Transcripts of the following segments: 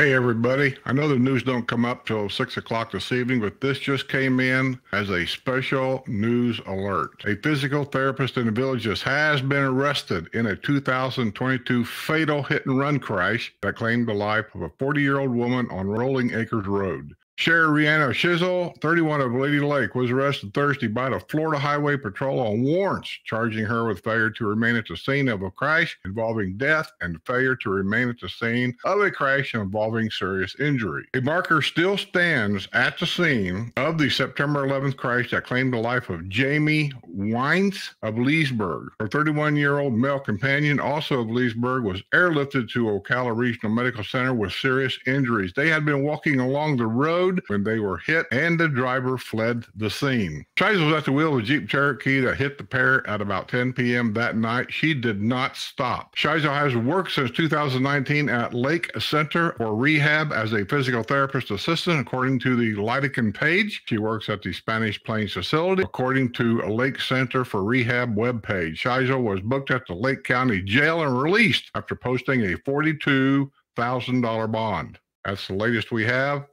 Hey everybody, I know the news don't come up till 6 o'clock this evening, but this just came in as a special news alert. A physical therapist in The Villages has been arrested in a 2022 fatal hit-and-run crash that claimed the life of a 40-year-old woman on Rolling Acres Road. Sherry Rihanna Shizzle, 31 of Lady Lake, was arrested Thursday by the Florida Highway Patrol on warrants, charging her with failure to remain at the scene of a crash involving death and failure to remain at the scene of a crash involving serious injury. A marker still stands at the scene of the September 11th crash that claimed the life of Jamie Wines of Leesburg. Her 31-year-old male companion, also of Leesburg, was airlifted to Ocala Regional Medical Center with serious injuries. They had been walking along the road when they were hit, and the driver fled the scene. Shizzle was at the wheel of a Jeep Cherokee that hit the pair at about 10 p.m. that night. She did not stop. Shizzle has worked since 2019 at Lake Center for Rehab as a physical therapist assistant, according to the Lydekin page. She works at the Spanish Plains facility, according to a Lake Center for Rehab webpage. Shizzle was booked at the Lake County Jail and released after posting a $42,000 bond. That's the latest we have.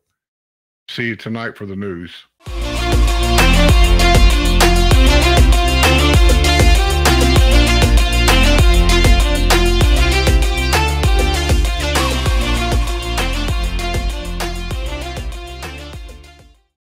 See you tonight for the news.